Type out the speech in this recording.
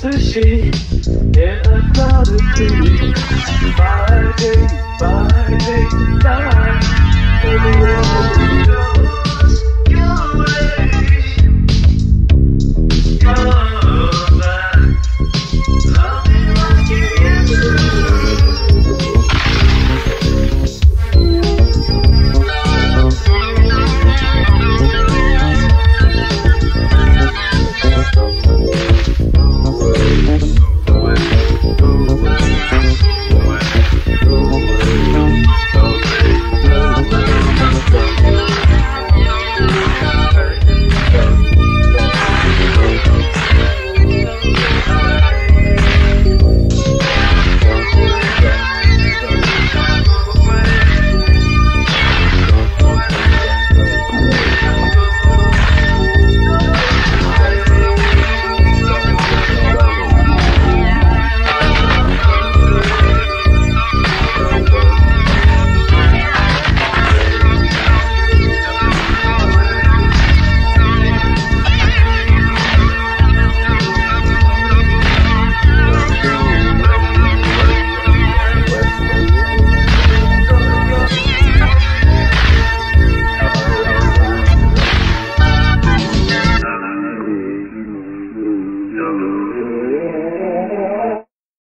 Sushi in a cloud of tea. Friday, Friday night.